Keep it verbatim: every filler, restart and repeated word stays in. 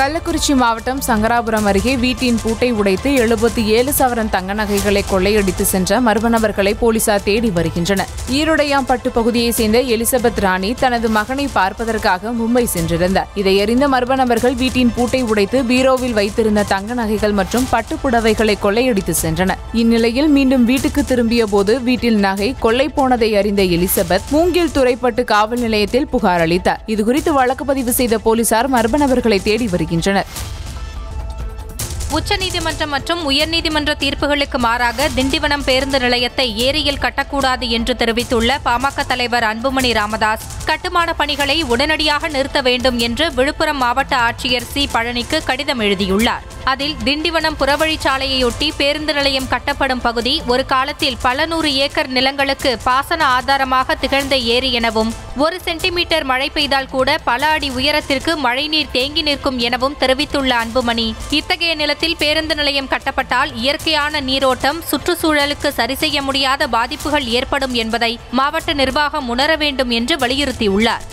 கள்ளக்குறிச்சி மாவட்டம் சங்கராபுரம் அருகே வீட்டின் பூட்டை உடைத்து எழுபத்தி ஏழு சவரன் தங்க நகைகளை கொள்ளையடித்து சென்ற மர்ம நபர்களை போலீசார் தேடி வருகின்றனர். ஈரோடையாம்பட்டு பகுதியைச் சேர்ந்த எலிசபெத் ராணி தனது மகனை பார்ப்பதற்காக மும்பை சென்றிருந்தார். இதை அறிந்த மர்ம நபர்கள் வீட்டின் பூட்டை உடைத்து பீரோவில் வைத்திருந்த தங்க நகைகள் மற்றும் பட்டு புடவைகளை கொள்ளையடித்து சென்றனர். இந்நிலையில் மீண்டும் வீட்டுக்கு திரும்பிய போது வீட்டில் நகை கொள்ளை போனதை அறிந்த எலிசபெத் மூங்கில் துறைப்பட்டு காவல் நிலையத்தில் புகார் அளித்தார். இதுகுறித்து வழக்கு பதிவு செய்த போலீசார் மர்ம நபர்களை தேடி உச்சநீதிமன்றம் மற்றும் உயர்நீதிமன்ற தீர்ப்புகளுக்கு மாறாக திண்டிவனம் பேருந்து நிலையத்தை ஏரியில் கட்டக்கூடாது என்று தெரிவித்துள்ள பாமக தலைவர் அன்புமணி ராமதாஸ் கட்டுமான பணிகளை உடனடியாக நிறுத்த வேண்டும் என்று விழுப்புரம் மாவட்ட ஆட்சியர் சி பழனிக்கு கடிதம் எழுதியுள்ளார். அதில் திண்டிவனம் புறவழிச்சாலையொட்டி பேருந்து நிலையம் கட்டப்படும் பகுதி ஒரு காலத்தில் பல நூறு ஏக்கர் நிலங்களுக்கு பாசன ஆதாரமாக திகழ்ந்த ஏரி எனவும் ஒரு சென்டிமீட்டர் மழை பெய்தால் கூட பல அடி உயரத்திற்கு மழைநீர் தேங்கி நிற்கும் எனவும் தெரிவித்துள்ள அன்புமணி இத்தகைய நிலத்தில் பேருந்து நிலையம் கட்டப்பட்டால் இயற்கையான நீரோட்டம் சுற்றுச்சூழலுக்கு சரிசெய்ய முடியாத பாதிப்புகள் ஏற்படும் என்பதை மாவட்ட நிர்வாகம் உணர வேண்டும் என்று வலியுறுத்தியுள்ளார்.